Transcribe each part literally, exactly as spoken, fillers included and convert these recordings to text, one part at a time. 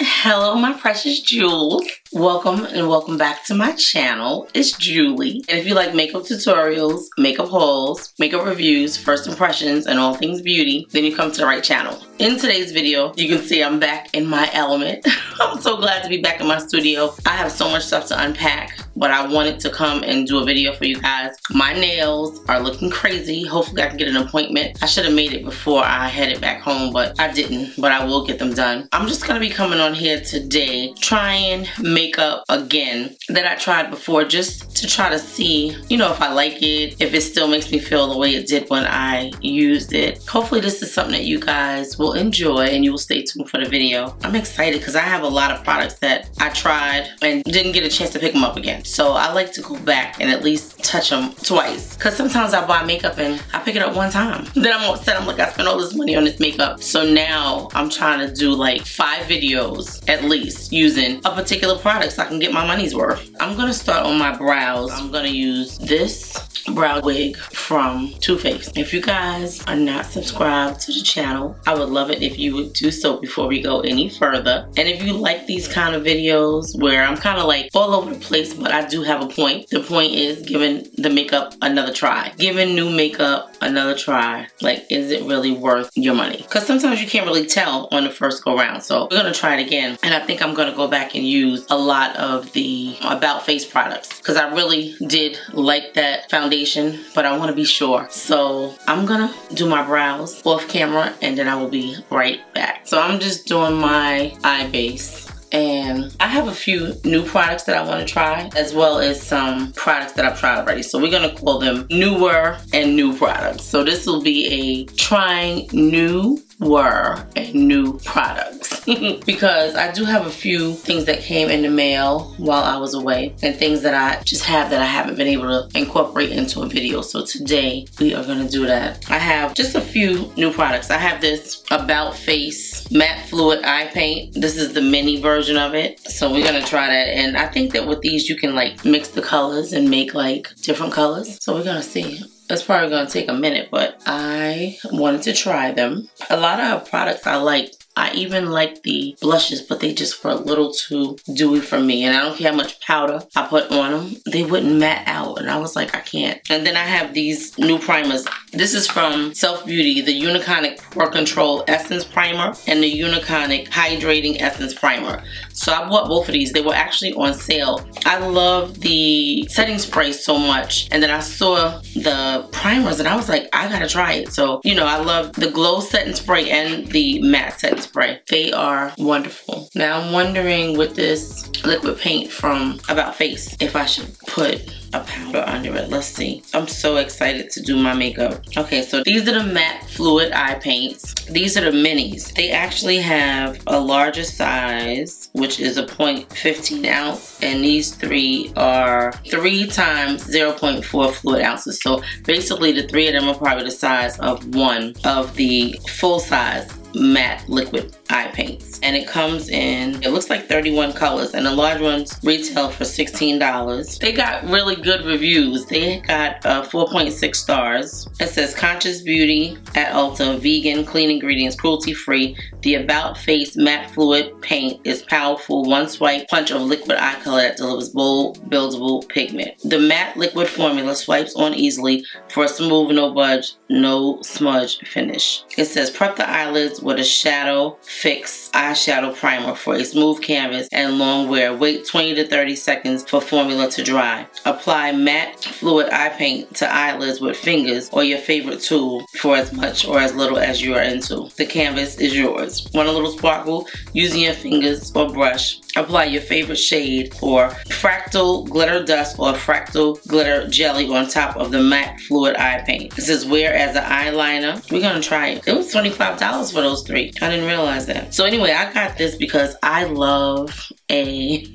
Hello my precious jewels. Welcome and welcome back to my channel. It's Julie, and if you like makeup tutorials, makeup hauls, makeup reviews, first impressions, and all things beauty, then you come to the right channel. In today's video, you can see I'm back in my element. I'm so glad to be back in my studio. I have so much stuff to unpack, but I wanted to come and do a video for you guys. My nails are looking crazy. Hopefully I can get an appointment. I should have made it before I headed back home, but I didn't, but I will get them done. I'm just gonna be coming on here today trying makeup again that I tried before, just to try to see, you know, if I like it, if it still makes me feel the way it did when I used it. Hopefully this is something that you guys will enjoy and you will stay tuned for the video. I'm excited because I have a lot of products that I tried and didn't get a chance to pick them up again, so I like to go back and at least touch them twice, because sometimes I buy makeup and I pick it up one time, then I'm upset. I'm like, I spent all this money on this makeup. So now I'm trying to do like five videos at least using a particular product so I can get my money's worth. I'm gonna start on my brows. I'm gonna use this brow wig from Too Faced. If you guys are not subscribed to the channel, I would love it if you would do so before we go any further. And if you like these kind of videos where I'm kind of like all over the place, but I do have a point, the point is giving the makeup another try, giving new makeup another try. Like, is it really worth your money? Because sometimes you can't really tell on the first go round. So we're gonna try it again, and I think I'm gonna go back and use a lot of the About Face products, because I really did like that foundation, but I want to be sure. So I'm gonna do my brows off camera and then I will be right back. So I'm just doing my eye base, and I have a few new products that I want to try, as well as some products that I've tried already. So we're going to call them newer and new products. So this will be a trying new were and new products because I do have a few things that came in the mail while I was away, and things that I just have that I haven't been able to incorporate into a video. So today we are going to do that. I have just a few new products. I have this About Face Matte Fluid Eye Paint. This is the mini version of it, so we're going to try that. And I think that with these you can like mix the colors and make like different colors, so we're going to see. It's probably gonna take a minute, but I wanted to try them. A lot of products I like. I even like the blushes, but they just were a little too dewy for me. And I don't care how much powder I put on them, they wouldn't matte out. And I was like, I can't. And then I have these new primers. This is from Self Beauty, the Uniconic Pore Control Essence Primer and the Uniconic Hydrating Essence Primer. So I bought both of these. They were actually on sale. I love the setting spray so much. And then I saw the primers and I was like, I gotta try it. So, you know, I love the glow setting spray and the matte setting spray. Spray. They are wonderful. Now I'm wondering with this liquid paint from About Face if I should put a powder under it. Let's see. I'm so excited to do my makeup. Okay, so these are the matte fluid eye paints. These are the minis. They actually have a larger size, which is a point one five ounce, and these three are three times zero point four fluid ounces. So basically the three of them are probably the size of one of the full size matte liquid eye paints. And it comes in, it looks like thirty-one colors, and the large ones retail for sixteen dollars. They got really good reviews. They got uh, four point six stars. It says Conscious Beauty at Ulta, vegan, clean ingredients, cruelty free. The About Face matte fluid paint is powerful one swipe punch of liquid eye color that delivers bold, buildable pigment. The matte liquid formula swipes on easily for a smooth, no budge, no smudge finish. It says prep the eyelids with a shadow fix eyeshadow primer for a smooth canvas and long wear. Wait twenty to thirty seconds for formula to dry. Apply matte fluid eye paint to eyelids with fingers or your favorite tool for as much or as little as you are into. The canvas is yours. Want a little sparkle? Using your fingers or brush, apply your favorite shade or fractal glitter dust or fractal glitter jelly on top of the matte fluid eye paint. This is wear as an eyeliner. We're gonna try it. It was twenty-five dollars for those three. I didn't realize that. So anyway, I got this because I love a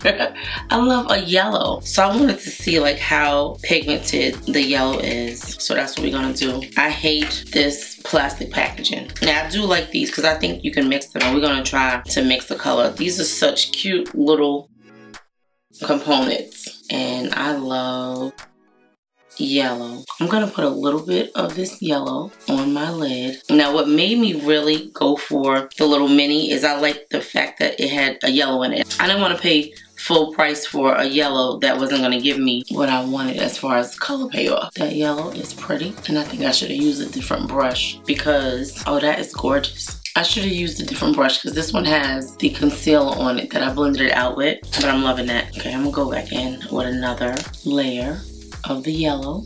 I love a yellow. So I wanted to see like how pigmented the yellow is. So that's what we're gonna do. I hate this plastic packaging. Now I do like these because I think you can mix them, and we're gonna try to mix the color. These are such cute little components, and I love yellow. I'm gonna put a little bit of this yellow on my lid. Now what made me really go for the little mini is I liked the fact that it had a yellow in it. I didn't want to pay full price for a yellow that wasn't gonna give me what I wanted as far as color payoff. That yellow is pretty, and I think I should have used a different brush because, oh, that is gorgeous. I should have used a different brush because this one has the concealer on it that I blended it out with, but I'm loving that. Okay, I'm gonna go back in with another layer of the yellow,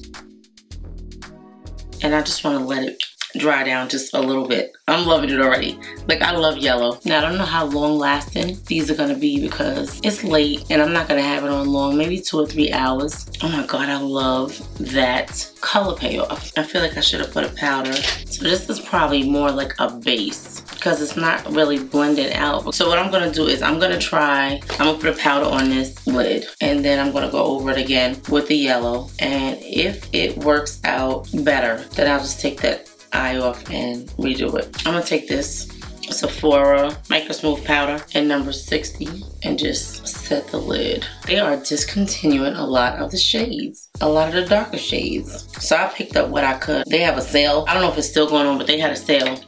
and I just want to let it dry down just a little bit. I'm loving it already. Like, I love yellow. Now, I don't know how long lasting these are going to be because it's late and I'm not going to have it on long, maybe two or three hours. Oh my God, I love that color payoff. I feel like I should have put a powder. So this is probably more like a base because it's not really blended out. So what I'm going to do is I'm going to try, I'm going to put a powder on this lid and then I'm going to go over it again with the yellow. And if it works out better, then I'll just take that eye off and redo it. I'm gonna take this Sephora Micro Smooth Powder in number sixty and just set the lid. They are discontinuing a lot of the shades, a lot of the darker shades. So I picked up what I could. They have a sale. I don't know if it's still going on, but they had a sale.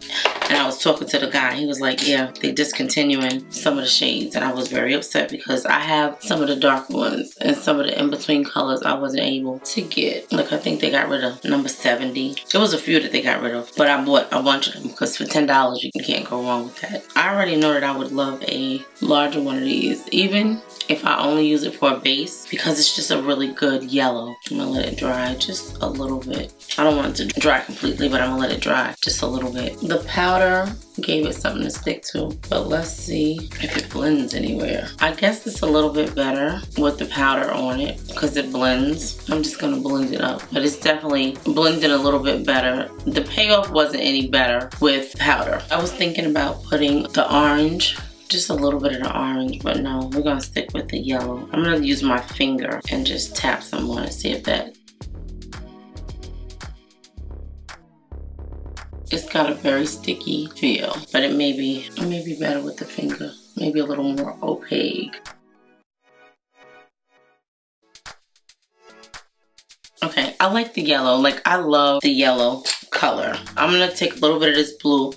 And I was talking to the guy. He was like, yeah, they're discontinuing some of the shades. And I was very upset because I have some of the dark ones and some of the in-between colors I wasn't able to get. Like, I think they got rid of number seventy. There was a few that they got rid of, but I bought a bunch of them because for ten dollars, you can't go wrong with that. I already know that I would love a larger one of these, even if I only use it for a base, because it's just a really good yellow. I'm gonna let it dry just a little bit. I don't want it to dry completely, but I'm gonna let it dry just a little bit. The powder gave it something to stick to, but let's see if it blends anywhere. I guess it's a little bit better with the powder on it because it blends. I'm just gonna blend it up, but it's definitely blended a little bit better. The payoff wasn't any better with powder. I was thinking about putting the orange, just a little bit of the orange, but no, we're gonna stick with the yellow. I'm gonna use my finger and just tap some on and see if that. It's got a very sticky feel, but it may be, it may be better with the finger. Maybe a little more opaque. Okay, I like the yellow. Like, I love the yellow color. I'm gonna take a little bit of this blue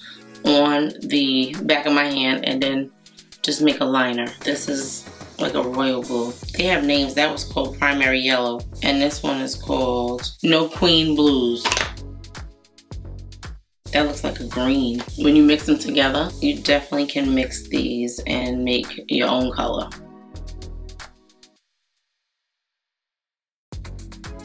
on the back of my hand and then just make a liner. This is like a royal blue. They have names. That was called primary yellow, and this one is called No Queen Blues. That looks like a green. When you mix them together, you definitely can mix these and make your own color.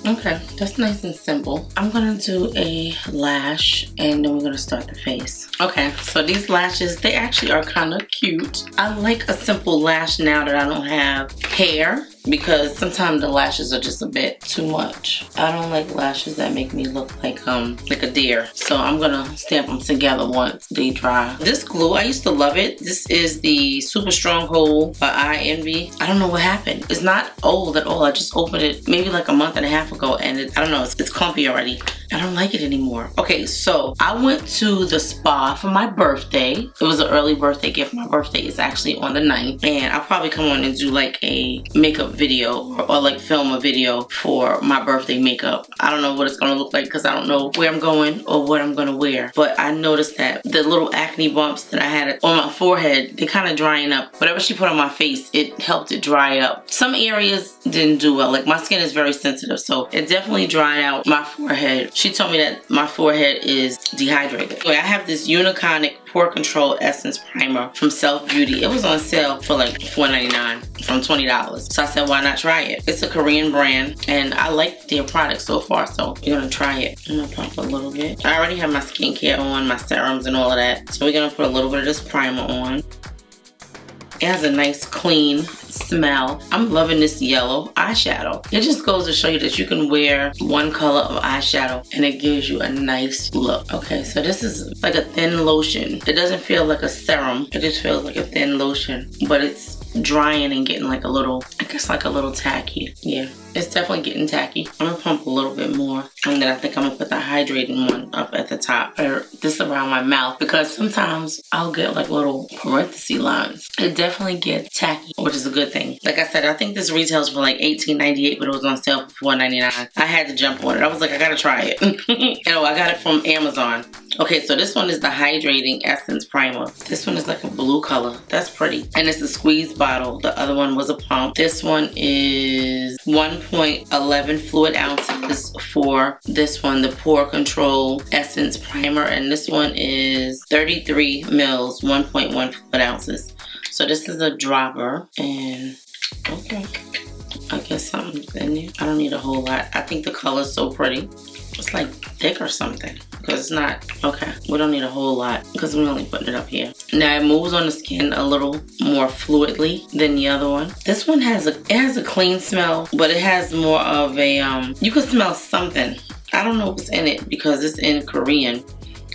Okay, that's nice and simple. I'm gonna do a lash and then we're gonna start the face. Okay, so these lashes, they actually are kind of cute. I like a simple lash now that I don't have hair because sometimes the lashes are just a bit too much. I don't like lashes that make me look like um like a deer. So I'm gonna stamp them together once they dry. This glue, I used to love it. This is the Super Strong Hold by Eye Envy. I don't know what happened. It's not old at all. I just opened it maybe like a month and a half ago. Go and it, I don't know, it's, it's clumpy already. I don't like it anymore. Okay, so I went to the spa for my birthday. It was an early birthday gift. My birthday is actually on the ninth, and I'll probably come on and do like a makeup video or, or like film a video for my birthday makeup. I don't know what it's gonna look like because I don't know where I'm going or what I'm gonna wear, but I noticed that the little acne bumps that I had on my forehead, they're kind of drying up. Whatever she put on my face, it helped it dry up. Some areas didn't do well. Like, my skin is very sensitive, so it definitely dried out my forehead. She told me that my forehead is dehydrated. Anyway, I have this Uniconic Pore Control Essence Primer from Self Beauty. It was on sale for like four ninety-nine from twenty dollars. So I said, why not try it? It's a Korean brand and I like their products so far, so we're gonna try it. I'm gonna pump a little bit. I already have my skincare on, my serums and all of that. So we're gonna put a little bit of this primer on. It has a nice clean smell. I'm loving this yellow eyeshadow. It just goes to show you that you can wear one color of eyeshadow and it gives you a nice look. Okay, so this is like a thin lotion. It doesn't feel like a serum. It just feels like a thin lotion, but it's drying and getting like a little, I guess like a little tacky. Yeah, It's definitely getting tacky. I'm gonna pump a little bit more, and then I think I'm gonna put the hydrating one up at the top, or this around my mouth, because sometimes I'll get like little parenthesis lines. It definitely gets tacky, which is a good thing. Like I said, I think this retails for like eighteen ninety-eight, but it was on sale for four ninety-nine. I had to jump on it. I was like, I gotta try it. And oh, I got it from Amazon. Okay, so this one is the Hydrating Essence Primer. This one is like a blue color. That's pretty. And it's a squeeze bottle. The other one was a pump. This one is one point one one fluid ounces for this one, the Pore Control Essence Primer. And this one is thirty-three mils, one point one fluid ounces. So this is a dropper. And okay, I guess something's in there. I don't need a whole lot. I think the color's so pretty. It's like thick or something, because it's not, okay, we don't need a whole lot because we're only putting it up here. Now it moves on the skin a little more fluidly than the other one. This one has a, it has a clean smell, but it has more of a, um, you can smell something. I don't know what's in it because it's in Korean.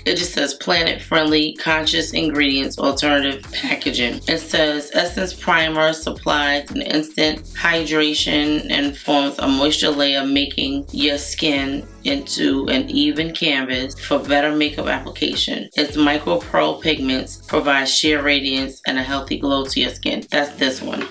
It just says planet friendly, conscious ingredients, alternative packaging. It says essence primer supplies an instant hydration and forms a moisture layer, making your skin into an even canvas for better makeup application. Its micro pearl pigments provide sheer radiance and a healthy glow to your skin. That's this one.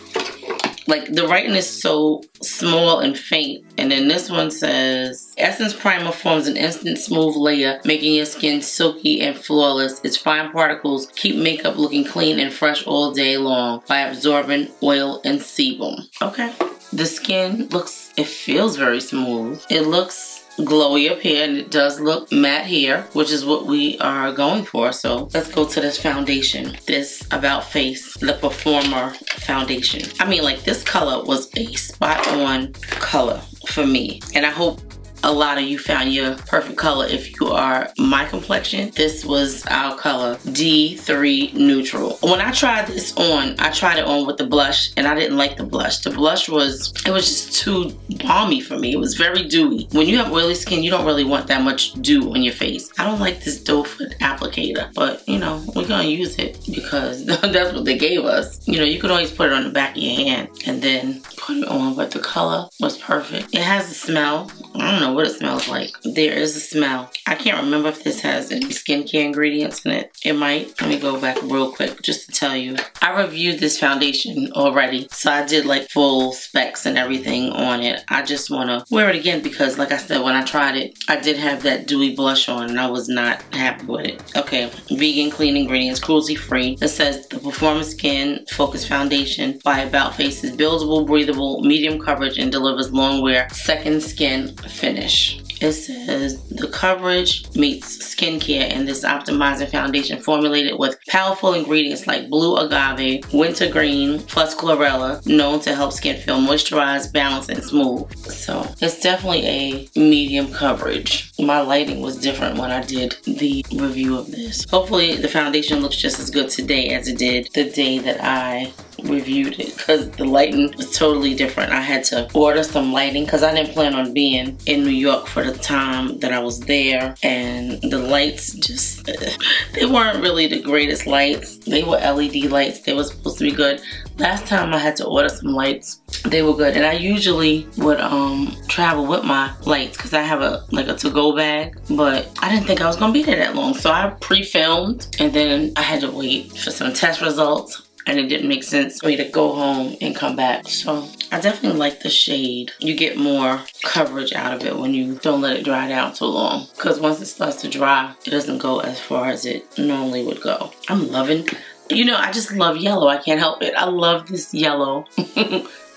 Like, the writing is so small and faint. And then this one says, Essence Primer forms an instant smooth layer, making your skin silky and flawless. Its fine particles keep makeup looking clean and fresh all day long by absorbing oil and sebum. Okay. The skin looks, it feels very smooth. It looks glowy up here, and it does look matte here, which is what we are going for. So let's go to this foundation, this About Face The Performer Foundation. I mean, like, this color was a spot on color for me, and I hope a lot of you found your perfect color. If you are my complexion, this was our color, D three Neutral. When I tried this on, I tried it on with the blush, and I didn't like the blush. The blush was, it was just too balmy for me. It was very dewy. When you have oily skin, you don't really want that much dew on your face. I don't like this doe foot applicator, but you know, we're gonna use it because that's what they gave us. You know, you could always put it on the back of your hand and then put it on, but the color was perfect. It has a smell. I don't know what it smells like. There is a smell. I can't remember if this has any skincare ingredients in it. It might. Let me go back real quick just to tell you. I reviewed this foundation already, so I did like full specs and everything on it. I just want to wear it again because, like I said, when I tried it, I did have that dewy blush on, and I was not happy with it. Okay, vegan, clean ingredients, cruelty-free. It says the Performer Skin Focus Foundation by About Face is buildable, breathable, medium coverage, and delivers long wear, second skin finish. It says the coverage meets skincare in this optimizing foundation formulated with powerful ingredients like blue agave, wintergreen, plus chlorella, known to help skin feel moisturized, balanced, and smooth. So it's definitely a medium coverage. My lighting was different when I did the review of this. Hopefully the foundation looks just as good today as it did the day that I reviewed it, because the lighting was totally different. I had to order some lighting because I didn't plan on being in New York for the time that I was there, and the lights just they weren't really the greatest lights. They were L E D lights. They were supposed to be good. Last time I had to order some lights, they were good, and I usually would um travel with my lights because I have a like a to-go bag, but I didn't think I was gonna be there that long, so I pre-filmed, and then I had to wait for some test results. And it didn't make sense for me to go home and come back. So I definitely like the shade. You get more coverage out of it when you don't let it dry down too long, because once it starts to dry, it doesn't go as far as it normally would go. I'm loving, you know, I just love yellow. I can't help it. I love this yellow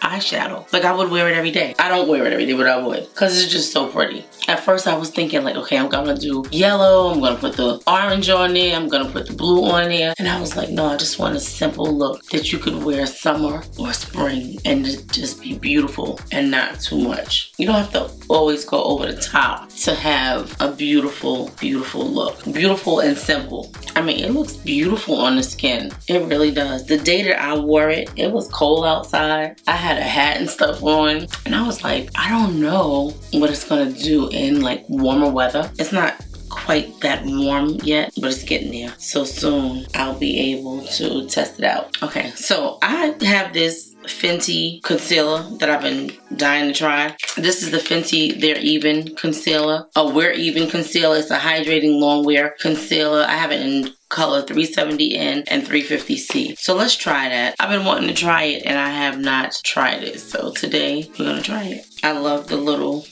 eyeshadow. Like, I would wear it every day. I don't wear it every day, but I would, because it's just so pretty. At first I was thinking like, okay, I'm gonna do yellow, I'm gonna put the orange on there, I'm gonna put the blue on there. And I was like, no, I just want a simple look that you could wear summer or spring and just be beautiful and not too much. You don't have to always go over the top to have a beautiful, beautiful look. Beautiful and simple. I mean, it looks beautiful on the skin. It really does. The day that I wore it, it was cold outside. I had a hat and stuff on, and I was like, I don't know what it's gonna do in like warmer weather. It's not quite that warm yet, but it's getting there. So soon I'll be able to test it out. Okay, so I have this Fenty concealer that I've been dying to try. This is the Fenty They're Even concealer. Oh, We're Even concealer. It's a hydrating long wear concealer. I have it in color three seventy N and three fifty C. So let's try that. I've been wanting to try it and I have not tried it. So today we're gonna try it. I love the little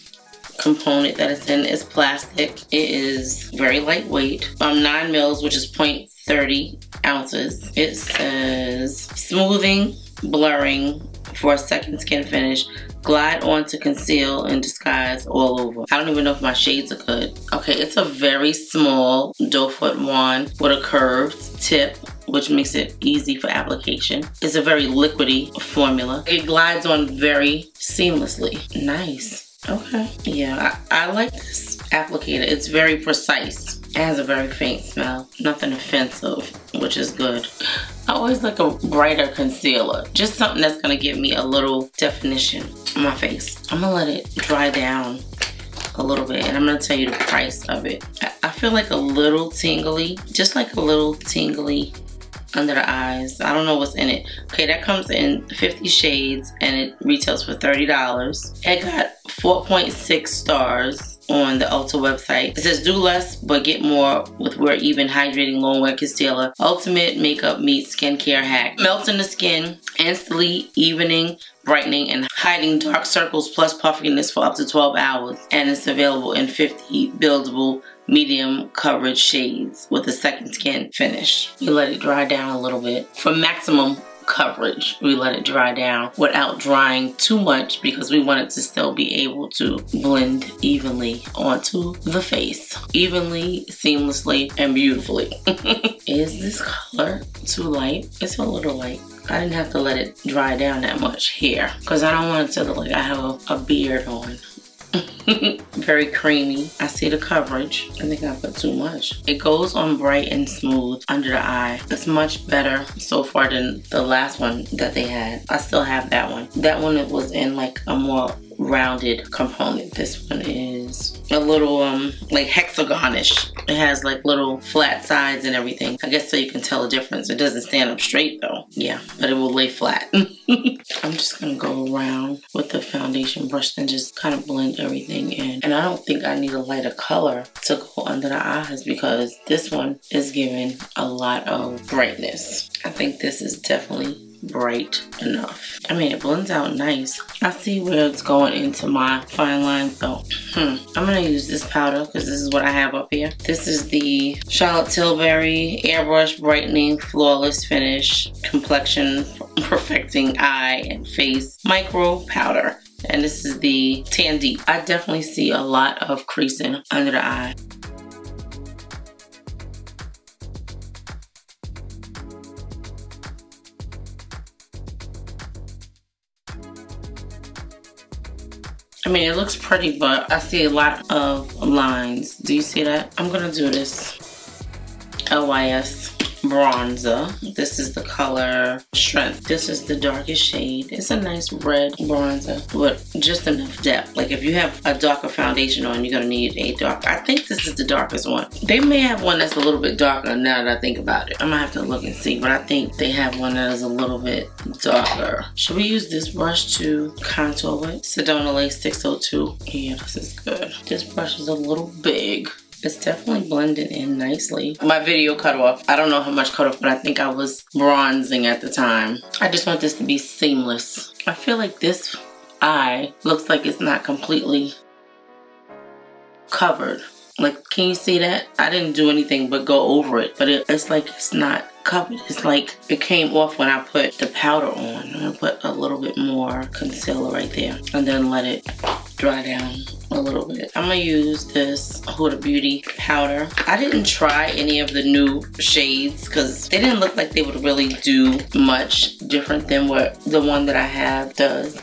component that it's in. It's plastic. It is very lightweight. Um, nine mils, which is zero point three ounces. It says smoothing, blurring for a second skin finish, glide on to conceal and disguise all over. I don't even know if my shades are good. Okay, it's a very small doe foot wand with a curved tip, which makes it easy for application. It's a very liquidy formula. It glides on very seamlessly. Nice. Okay. Yeah, I, I like this applicator. It's very precise. It has a very faint smell. Nothing offensive, which is good. I always like a brighter concealer. Just something that's going to give me a little definition on my face. I'm going to let it dry down a little bit. And I'm going to tell you the price of it. I, I feel like a little tingly. Just like a little tingly under the eyes. I don't know what's in it. Okay, that comes in fifty shades and it retails for thirty dollars. It got four point six stars on the Ulta website. It says do less but get more with We're Even hydrating long wear concealer. Ultimate makeup meets skincare hack. Melting the skin, instantly evening, brightening, and hiding dark circles, plus puffiness for up to twelve hours. And it's available in fifty buildable medium coverage shades with a second skin finish. You let it dry down a little bit. For maximum coverage, we let it dry down without drying too much because we want it to still be able to blend evenly onto the face. Evenly, seamlessly, and beautifully. Is this color too light? It's a little light. I didn't have to let it dry down that much here because I don't want it to look like I have a, a beard on. Very creamy. I see the coverage. I think I put too much. It goes on bright and smooth under the eye. It's much better so far than the last one that they had. I still have that one. That one it was in like a more rounded component. This one is a little um like hexagonish. It has like little flat sides and everything. I guess so you can tell the difference. It doesn't stand up straight though. Yeah, but it will lay flat. I'm just gonna go around with the foundation brush and just kind of blend everything in. And I don't think I need a lighter color to go under the eyes because this one is giving a lot of brightness. I think this is definitely bright enough. I mean, it blends out nice. I see where it's going into my fine lines though. Hmm. I'm gonna use this powder because this is what I have up here. This is the Charlotte Tilbury Airbrush Brightening Flawless Finish Complexion Perfecting Eye and Face Micro Powder. And this is the Tan Deep. I definitely see a lot of creasing under the eye. I mean, it looks pretty, but I see a lot of lines. Do you see that? I'm gonna do this L Y S bronzer. This is the color Strength. This is the darkest shade. It's a nice red bronzer with just enough depth. Like if you have a darker foundation on, you're gonna need a dark. I think this is the darkest one. They may have one that's a little bit darker now that I think about it. I'm gonna have to look and see, but I think they have one that is a little bit darker. Should we use this brush to contour with? Sedona Lace six oh two. Yeah, this is good. This brush is a little big. It's definitely blended in nicely. My video cut off. I don't know how much cut off, but I think I was bronzing at the time. I just want this to be seamless. I feel like this eye looks like it's not completely covered. Like, can you see that? I didn't do anything but go over it, but it, it's like it's not covered. It's like it came off when I put the powder on. I'm gonna put a little bit more concealer right there and then let it dry down a little bit. I'm gonna use this Huda Beauty powder. I didn't try any of the new shades because they didn't look like they would really do much different than what the one that I have does.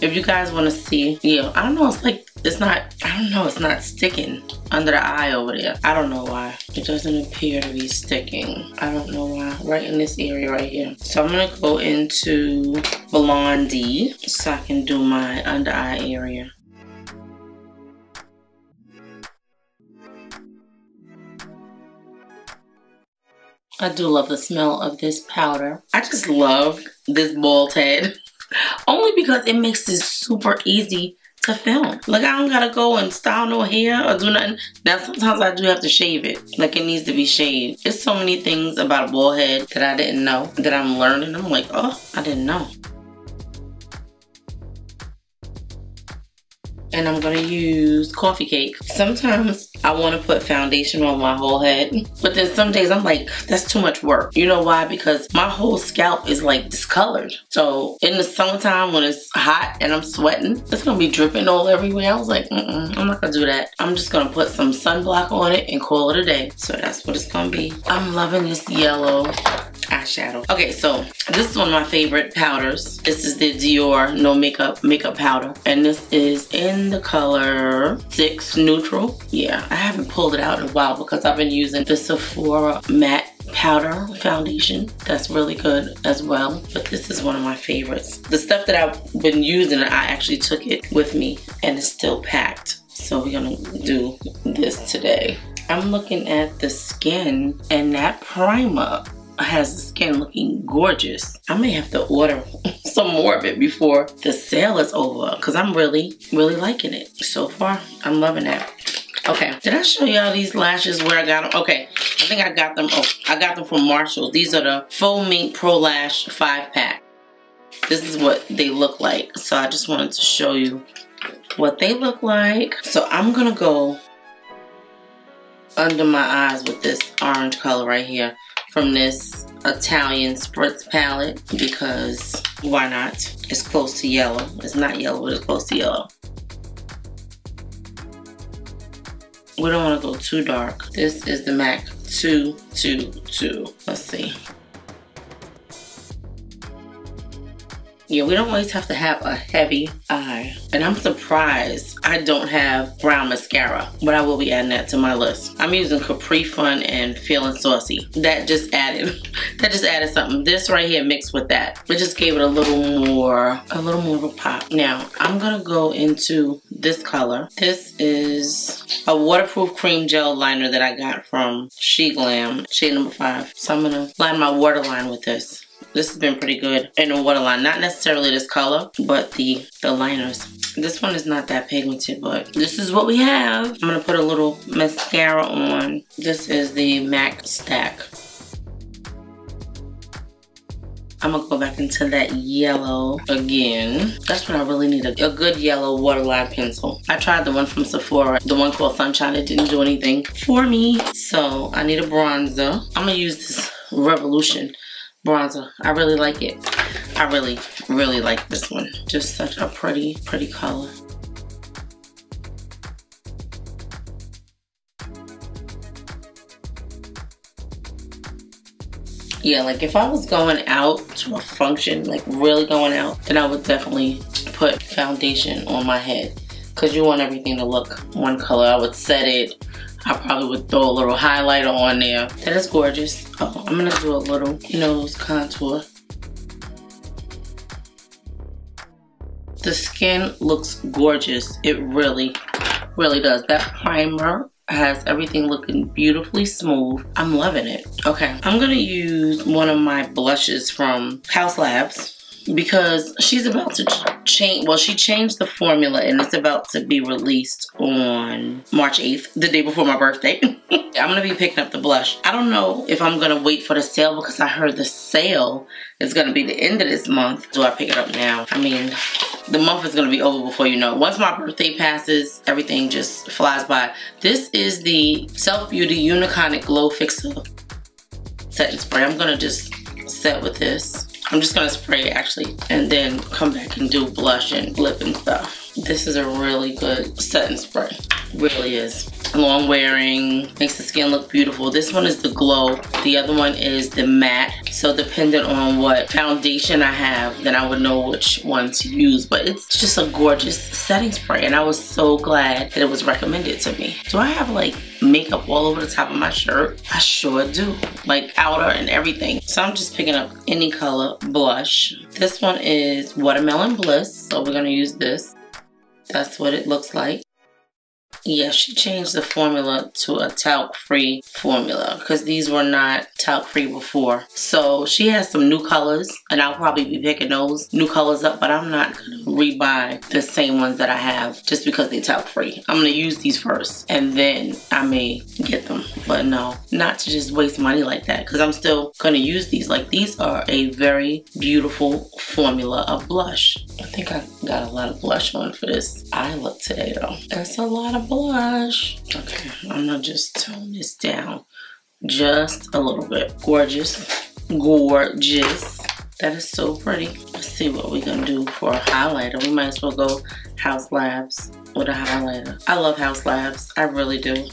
If you guys want to see, yeah, I don't know, it's like, it's not, I don't know, it's not sticking under the eye over there. I don't know why. It doesn't appear to be sticking. I don't know why. Right in this area right here. So I'm going to go into Blondie so I can do my under eye area. I do love the smell of this powder. I just love this bald head only because it makes this super easy to film. Like, I don't gotta go and style no hair or do nothing. Now sometimes I do have to shave it. Like, it needs to be shaved. There's so many things about a bald head that I didn't know, that I'm learning. I'm like, oh, I didn't know. And I'm gonna use coffee cake. Sometimes I wanna put foundation on my whole head, but then some days I'm like, that's too much work. You know why? Because my whole scalp is like discolored. So in the summertime when it's hot and I'm sweating, it's gonna be dripping all everywhere. I was like, mm-mm, I'm not gonna do that. I'm just gonna put some sunblock on it and call it a day. So that's what it's gonna be. I'm loving this yellow eyeshadow. Okay, so this is one of my favorite powders. This is the Dior No Makeup Makeup Powder. And this is in the color six Neutral. Yeah, I haven't pulled it out in a while because I've been using the Sephora matte powder foundation. That's really good as well, but this is one of my favorites. The stuff that I've been using, I actually took it with me and it's still packed. So we're gonna do this today. I'm looking at the skin, and that primer has the skin looking gorgeous. I may have to order some more of it before the sale is over because I'm really, really liking it. So far, I'm loving that. Okay, did I show y'all these lashes where I got them? Okay, I think I got them, oh, I got them from Marshall's. These are the Full Mink Pro Lash five pack. This is what they look like. So I just wanted to show you what they look like. So I'm gonna go under my eyes with this orange color right here from this Italian Spritz palette, because why not? It's close to yellow. It's not yellow, but it's close to yellow. We don't want to go too dark. This is the MAC two two two. Let's see. Yeah, we don't always have to have a heavy eye. And I'm surprised I don't have brown mascara, but I will be adding that to my list. I'm using Capri Fun and Feeling Saucy. That just added, that just added something. This right here mixed with that, it just gave it a little more, a little more of a pop. Now, I'm gonna go into this color. This is a waterproof cream gel liner that I got from She Glam, shade number five. So I'm gonna line my waterline with this. This has been pretty good in a waterline. Not necessarily this color, but the, the liners. This one is not that pigmented, but this is what we have. I'm going to put a little mascara on. This is the MAC Stack. I'm going to go back into that yellow again. That's what I really need, a, a good yellow waterline pencil. I tried the one from Sephora, the one called Sunshine. It didn't do anything for me. So I need a bronzer. I'm going to use this Revolution bronzer. I really like it. I really, really like this one. Just such a pretty, pretty color. Yeah, like if I was going out to a function, like really going out, then I would definitely put foundation on my head because you want everything to look one color. I would set it. I probably would throw a little highlighter on there. That is gorgeous. Oh, I'm gonna do a little nose contour. The skin looks gorgeous. It really, really does. That primer has everything looking beautifully smooth. I'm loving it. Okay, I'm gonna use one of my blushes from House Labs, because she's about to change, well, she changed the formula and it's about to be released on March eighth, the day before my birthday. I'm gonna be picking up the blush. I don't know if I'm gonna wait for the sale because I heard the sale is gonna be the end of this month. Do I pick it up now? I mean, the month is gonna be over before you know. Once my birthday passes, everything just flies by. This is the Self Beauty Uniconic Glow Fixer Setting Spray. I'm gonna just set with this. I'm just gonna spray it actually and then come back and do blush and lip and stuff. This is a really good setting spray. Really is. Long wearing, makes the skin look beautiful. This one is the Glow. The other one is the Matte. So depending on what foundation I have, then I would know which one to use. But it's just a gorgeous setting spray and I was so glad that it was recommended to me. Do I have like makeup all over the top of my shirt? I sure do. Like outer and everything. So I'm just picking up any color blush. This one is Watermelon Bliss. So we're gonna use this. That's what it looks like. Yeah, she changed the formula to a talc-free formula because these were not talc-free before. So she has some new colors, and I'll probably be picking those new colors up, but I'm not going to rebuy the same ones that I have just because they're talc-free. I'm going to use these first, and then I may get them. But no, not to just waste money like that because I'm still going to use these. Like, these are a very beautiful formula of blush. I think I got a lot of blush on for this eye look today, though. That's a lot of blush. Blush. Okay, I'm gonna just tone this down just a little bit. Gorgeous, gorgeous. That is so pretty. Let's see what we're gonna do for a highlighter. We might as well go House Labs with a highlighter. I love House Labs, I really do. Okay,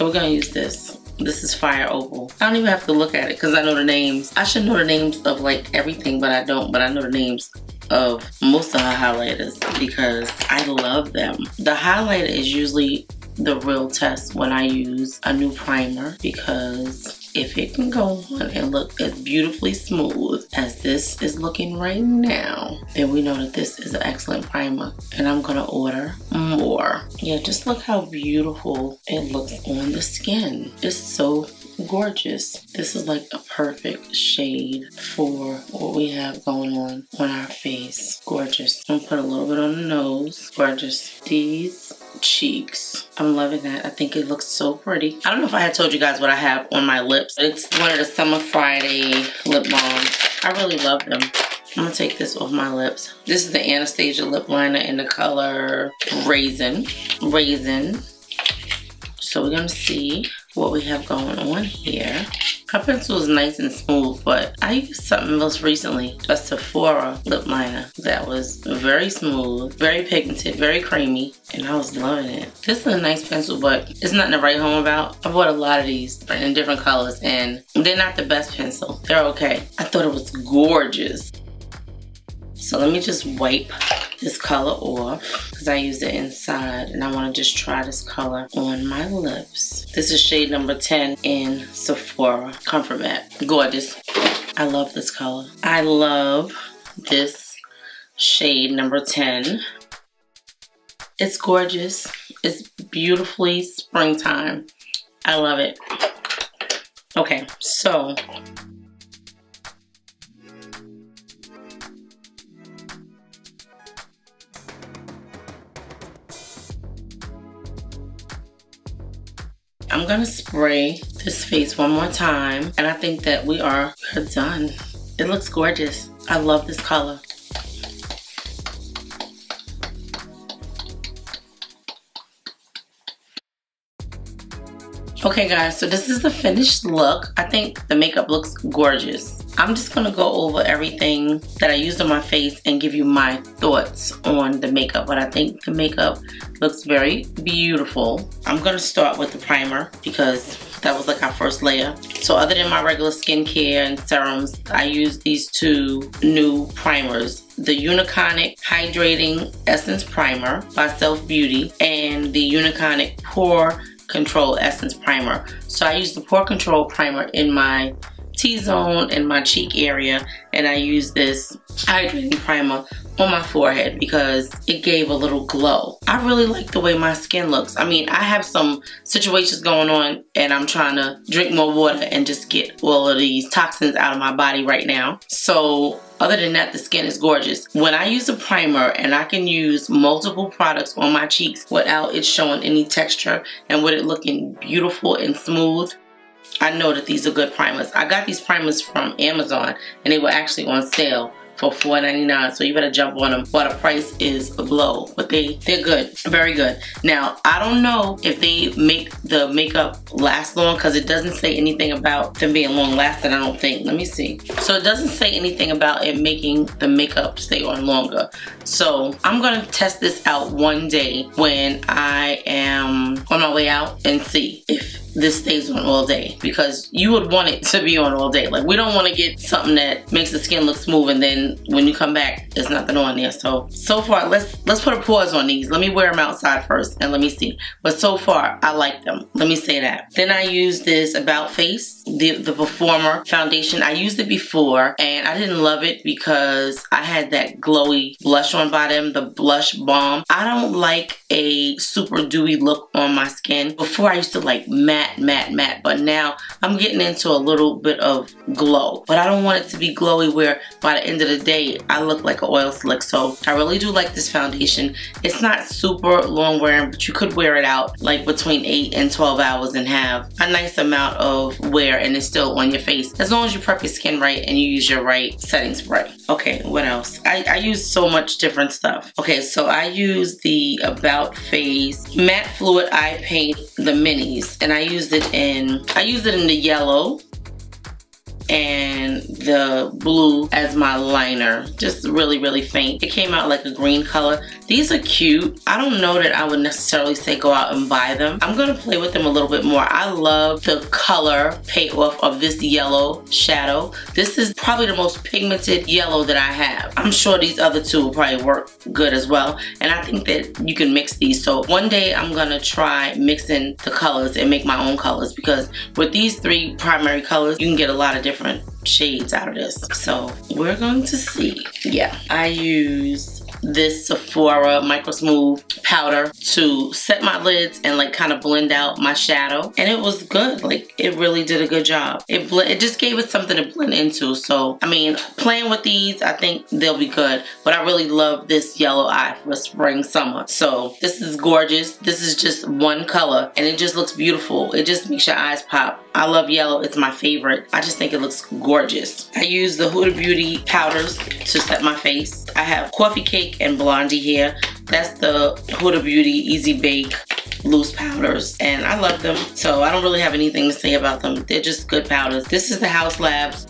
we're gonna use this. This is Fire Opal. I don't even have to look at it because I know the names. I should know the names of like everything, but I don't, but I know the names of most of her highlighters because I love them. The highlighter is usually the real test when I use a new primer, because if it can go on and look as beautifully smooth as this is looking right now, then we know that this is an excellent primer, and I'm gonna order more. Yeah, just look how beautiful it looks on the skin. It's so gorgeous. This is like a perfect shade for what we have going on on our face. Gorgeous. I'm gonna put a little bit on the nose. Gorgeous. These cheeks, I'm loving that. I think it looks so pretty. I don't know if I had told you guys what I have on my lips. It's one of the Summer Friday lip balms. I really love them. I'm gonna take this off my lips. This is the Anastasia lip liner in the color Raisin. Raisin. So we're gonna see what we have going on here. Her pencil is nice and smooth, but I used something else recently, a Sephora lip liner that was very smooth, very pigmented, very creamy, and I was loving it. This is a nice pencil, but it's nothing to write home about. I bought a lot of these in different colors, and they're not the best pencil. They're okay. I thought it was gorgeous. So let me just wipe this color off because I used it inside, and I want to just try this color on my lips. This is shade number ten in Sephora Comfort Matte. Gorgeous. I love this color. I love this shade number ten. It's gorgeous. It's beautifully springtime. I love it. Okay, so I'm gonna spray this face one more time, and I think that we are done. It looks gorgeous. I love this color. Okay guys, so this is the finished look. I think the makeup looks gorgeous. I'm just gonna go over everything that I used on my face and give you my thoughts on the makeup, but I think the makeup looks very beautiful. I'm gonna start with the primer because that was like our first layer. So other than my regular skincare and serums, I used these two new primers. The Uniconic Hydrating Essence Primer by Self Beauty and the Uniconic Pore Control Essence Primer. So I used the Pore Control Primer in my T-zone and my cheek area, and I used this hydrating primer on my forehead because it gave a little glow. I really like the way my skin looks. I mean, I have some situations going on, and I'm trying to drink more water and just get all of these toxins out of my body right now. So other than that, the skin is gorgeous. When I use a primer and I can use multiple products on my cheeks without it showing any texture and with it looking beautiful and smooth, I know that these are good primers. I got these primers from Amazon, and they were actually on sale for four ninety-nine, so you better jump on them while the price is low. But they, they're good, very good. Now, I don't know if they make the makeup last long because it doesn't say anything about them being long lasting, I don't think. Let me see. So it doesn't say anything about it making the makeup stay on longer. So I'm gonna test this out one day when I am on my way out and see if this stays on all day, because you would want it to be on all day. Like, we don't want to get something that makes the skin look smooth and then when you come back there's nothing on there. So so far, let's let's put a pause on these. Let me wear them outside first and let me see. But so far I like them, let me say that. Then I used this About Face the, the Performer Foundation. I used it before and I didn't love it because I had that glowy blush on by them, the Blush Balm. I don't like a super dewy look on my skin. Before I used to like matte, matte, matte, but now I'm getting into a little bit of glow. But I don't want it to be glowy where by the end of the day I look like an oil slick. So I really do like this foundation. It's not super long wearing, but you could wear it out like between eight and twelve hours and have a nice amount of wear and it's still on your face, as long as you prep your skin right and you use your right setting spray. Okay, what else? I, I use so much different stuff. Okay, so I use the About Face Matte Fluid Eye Paint, the minis, and I used it in I used it in the yellow and the blue as my liner, just really really faint. It came out like a green color. These are cute. I don't know that I would necessarily say go out and buy them. I'm gonna play with them a little bit more. I love the color payoff of this yellow shadow. This is probably the most pigmented yellow that I have. I'm sure these other two will probably work good as well, and I think that you can mix these. So one day I'm gonna try mixing the colors and make my own colors, because with these three primary colors you can get a lot of different different shades out of this. So we're going to see. Yeah, I use this Sephora Micro Smooth powder to set my lids and like kind of blend out my shadow, and it was good. Like, it really did a good job. It blend, it just gave it something to blend into. So I mean, playing with these, I think they'll be good. But I really love this yellow eye for spring summer. So this is gorgeous. This is just one color and it just looks beautiful. It just makes your eyes pop. I love yellow. It's my favorite. I just think it looks gorgeous. I use the Huda Beauty powders to set my face. I have Coffee Cake and Blondie here. That's the Huda Beauty Easy Bake loose powders, and I love them. So I don't really have anything to say about them. They're just good powders. This is the House Labs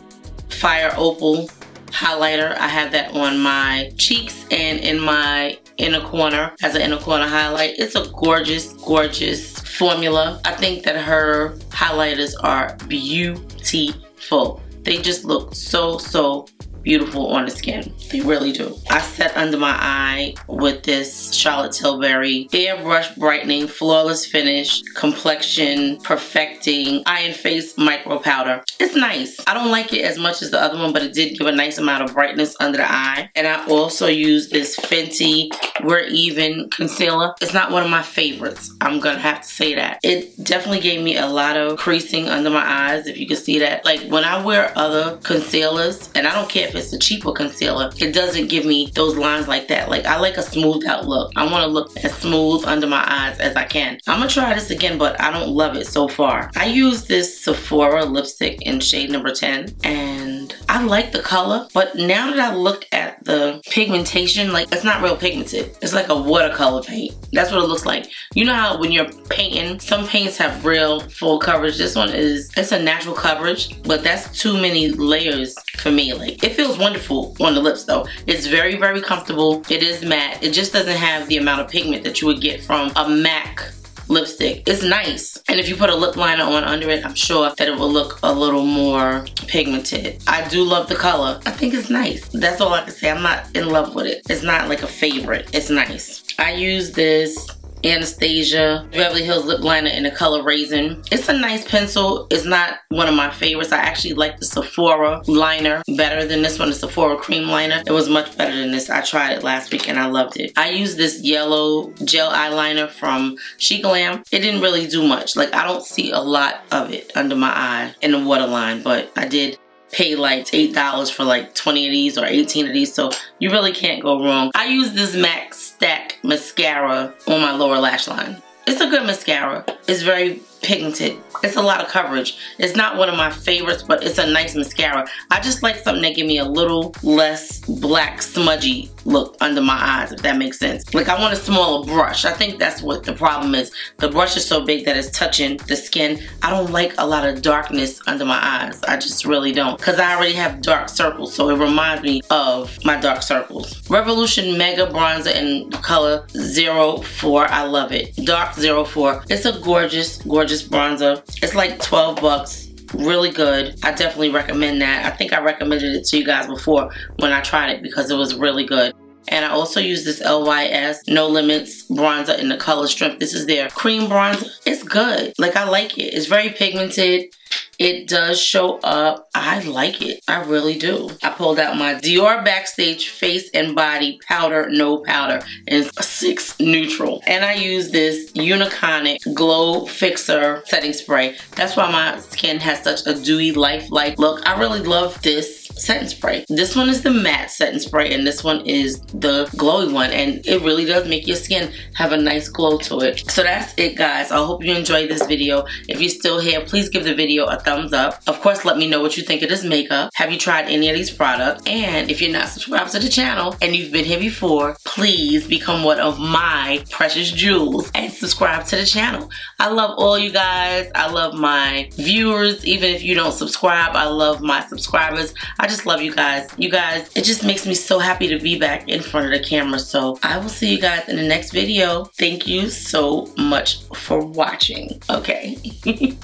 Fire Opal highlighter. I have that on my cheeks and in my inner corner as an inner corner highlight. It's a gorgeous, gorgeous formula. I think that her highlighters are beautiful. They just look so, so beautiful on the skin. They really do. I set under my eye with this Charlotte Tilbury Airbrush Brightening Flawless Finish Complexion Perfecting Eye and Face Micro Powder. It's nice. I don't like it as much as the other one, but it did give a nice amount of brightness under the eye. And I also use this Fenty Were Even Concealer. It's not one of my favorites, I'm gonna have to say that. It definitely gave me a lot of creasing under my eyes, if you can see that. Like, when I wear other concealers, and I don't care if it's a cheaper concealer, it doesn't give me those lines like that. Like, I like a smoothed out look. I want to look as smooth under my eyes as I can. I'm gonna try this again, but I don't love it so far. I use this Sephora lipstick in shade number ten, and I like the color, but now that I look at the pigmentation, like, it's not real pigmented. It's like a watercolor paint. That's what it looks like. You know how when you're painting, some paints have real full coverage. This one is, it's a natural coverage, but that's too many layers for me. Like, if it feels wonderful on the lips though. It's very very comfortable. It is matte. It just doesn't have the amount of pigment that you would get from a MAC lipstick. It's nice, and if you put a lip liner on under it, I'm sure that it will look a little more pigmented. I do love the color. I think it's nice. That's all I can say. I'm not in love with it. It's not like a favorite. It's nice. I use this Anastasia Beverly Hills lip liner in the color Raisin. It's a nice pencil. It's not one of my favorites. I actually like the Sephora liner better than this one, the Sephora cream liner. It was much better than this. I tried it last week and I loved it. I used this yellow gel eyeliner from She Glam. It didn't really do much. Like, I don't see a lot of it under my eye in the waterline, but I did pay like eight dollars for like twenty of these or eighteen of these, so you really can't go wrong. I use this MAC Stack mascara on my lower lash line. It's a good mascara. It's very pigmented. It's a lot of coverage. It's not one of my favorites, but it's a nice mascara. I just like something that give me a little less black smudgy look under my eyes, if that makes sense. Like, I want a smaller brush. I think that's what the problem is. The brush is so big that it's touching the skin. I don't like a lot of darkness under my eyes. I just really don't, because I already have dark circles, so it reminds me of my dark circles. Revolution Mega Bronzer in the color zero four. I love it. Dark zero four. It's a gorgeous, gorgeous Gorgeous bronzer. It's like twelve bucks. Really good. I definitely recommend that. I think I recommended it to you guys before when I tried it because it was really good. And I also use this L Y S No Limits bronzer in the color Strength. This is their cream bronzer. It's good. Like, I like it. It's very pigmented. It does show up. I like it. I really do. I pulled out my Dior Backstage Face and Body Powder No Powder. It's six neutral. And I use this Uniconic Glow Fixer Setting Spray. That's why my skin has such a dewy, lifelike look. I really love this setting spray. This one is the matte setting spray and this one is the glowy one, and it really does make your skin have a nice glow to it. So that's it, guys. I hope you enjoyed this video. If you're still here, please give the video a thumbs up. Of course, let me know what you think of this makeup. Have you tried any of these products? And if you're not subscribed to the channel and you've been here before, please become one of my precious jewels and subscribe to the channel. I love all you guys. I love my viewers. Even if you don't subscribe, I love my subscribers. I just love you guys. You guys, it just makes me so happy to be back in front of the camera. So I will see you guys in the next video. Thank you so much for watching. Okay.